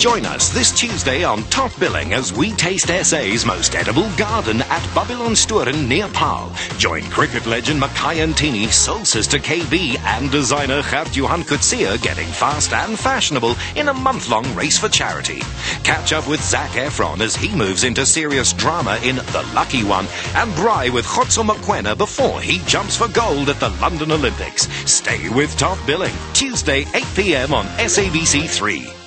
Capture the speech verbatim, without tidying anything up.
Join us this Tuesday on Top Billing as we taste S A's most edible garden at Babylonstoren near Paarl. Join cricket legend Makhaya Ntini, soul sister K B and designer Gert Johan Kutzia getting fast and fashionable in a month-long race for charity. Catch up with Zac Efron as he moves into serious drama in The Lucky One, and braai with Khotso Mokoena before he jumps for gold at the London Olympics. Stay with Top Billing, Tuesday eight p m on S A B C three.